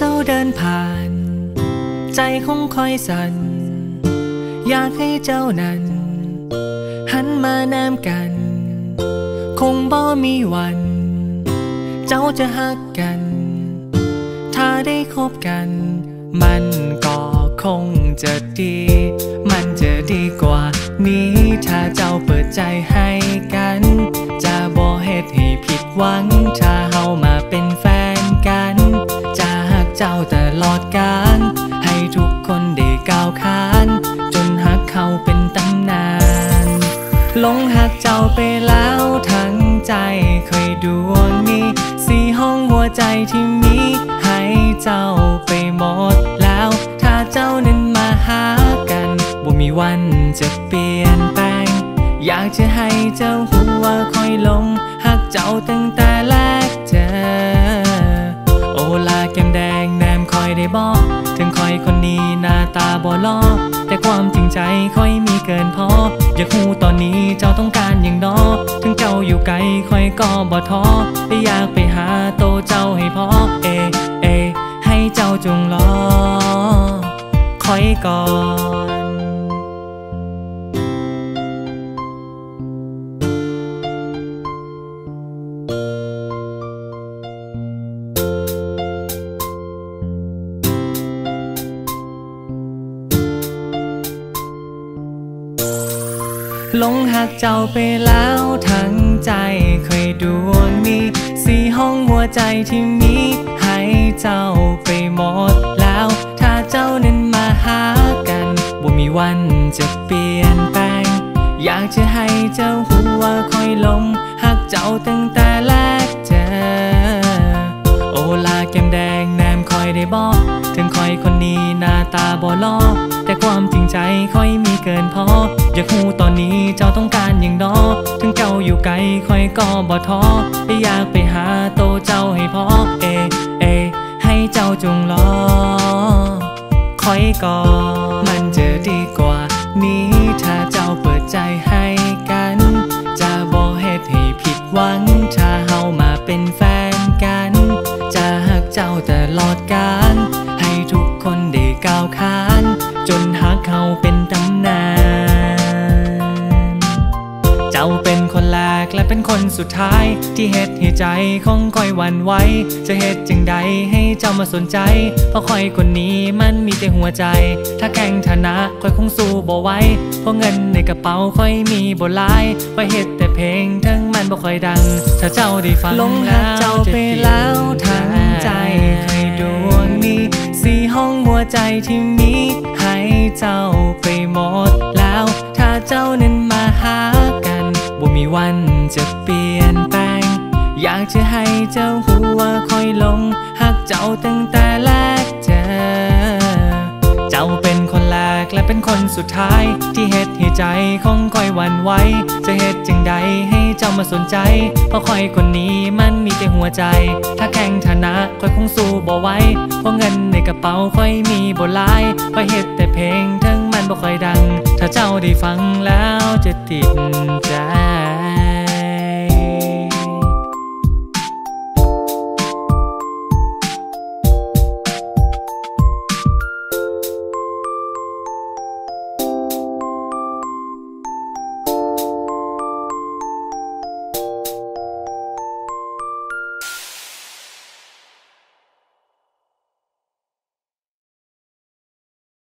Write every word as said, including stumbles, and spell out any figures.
เจ้าเดินผ่านใจคงคอยสั่นอยากให้เจ้านั้นหันมาแนมกันคงบ่มีวันเจ้าจะฮักกันถ้าได้คบกันมันก็คงจะดีมันจะดีกว่านี้ถ้าเจ้าเปิดใจให้กันจะบ่เฮ็ดให้ผิดหวังถ้าเฮามาเป็นแฟนกันจะฮักเจ้าตลอดกาลให้ทุกคนได้ก้าวข้ามจนฮักเขาเป็นตำนานหลงฮักเจ้าไปแล้วทั้งใจเคยดวงนี้สี่ห้องหัวใจที่มีให้เจ้าไปหมดแล้วถ้าเจ้านั้นมาหากันบ่มีวันจะเปลี่ยนแปลงอยากจะให้เจ้าหัวคอยลงฮักเจ้าตั้งแต่แรกเจอโอลาแก้มแดงแนมคอยได้บอกถึงคอยคนนี้หน้าตาบ่ล้อแต่ความจริงใจคอยมีเกินพออยากคู่ตอนนี้เจ้าต้องการอย่างน้อถึงเจ้าอยู่ไกลคอยก็บ่ท้อแต่อยากไปหาโตเจ้าให้พอเอเอให้เจ้าจงรอคอยก่อนหลงหักเจ้าไปแล้วทั้งใจเคยดวงนี้สี่ห้องหัวใจที่มีให้เจ้าไปหมดแล้วถ้าเจ้านั้นมาหากันบ่มีวันจะเปลี่ยนแปลงอยากจะให้เจ้าหัวคอยลงหักเจ้าตั้งแต่แรกเจอโอลาแก้มแดงแนมคอยได้บอกถึงคอยคนนี้หน้าตาบ่ล้อแต่ความจริงใจคอยมีเกินพออยากคู่ตอนนี้เจ้าต้องการอย่างน้อถึงเจ้าอยู่ไกลคอยก็บ่ท้อแต่อยากไปหาโตเจ้าให้พอเอเอให้เจ้าจงรอคอยก่อนมันจะดีกว่านี้ถ้าเจ้าเปิดใจให้กันจะบ่เฮ็ดให้ผิดหวังถ้าเฮามาเป็นแฟนกันจะฮักเจ้าตลอดกาลให้ทุกคนได้ก้าวข้ามจนฮักเขาเป็นตำนานเจ้าเป็นคนแรกและเป็นคนสุดท้ายที่เฮ็ดให้ใจของคอยหวั่นไหวจะเฮ็ดจังใดให้เจ้ามาสนใจเพราะคอยคนนี้มันมีแต่หัวใจถ้าแข่งฐานะคอยคงสู้บ่ไหวเพราะเงินในกระเป๋าคอยมีบ่หลายคอยเฮ็ดแต่เพลงทั้งมันบ่คอยดังถ้าเจ้าได้ฟังหลงหักเจ้าไปแล้วทั้งใจเคยดวงนี้สี่ห้องหัวใจที่มีให้เจ้าไปหมดแล้วถ้าเจ้านั้นมาหากันบ่มีวันจะเปลี่ยนแปลงอยากจะให้เจ้าหัวคอยลงหักเจ้าตั้งแต่แรกเจอเจ้าเป็นคนแรกและเป็นคนสุดท้ายที่เฮ็ดให้ใจของคอยหวั่นไหวจะเฮ็ดจังใดให้เจ้ามาสนใจเพราะคอยคนนี้มันมีแต่หัวใจถ้าแข่งฐานะคอยคงสู้บ่ไหวเพราะเงินในกระเป๋าคอยมีบ่หลายคอยเฮ็ดแต่เพลงทั้งมันบ่คอยดังถ้าเจ้าได้ฟังแล้วจะติดใจ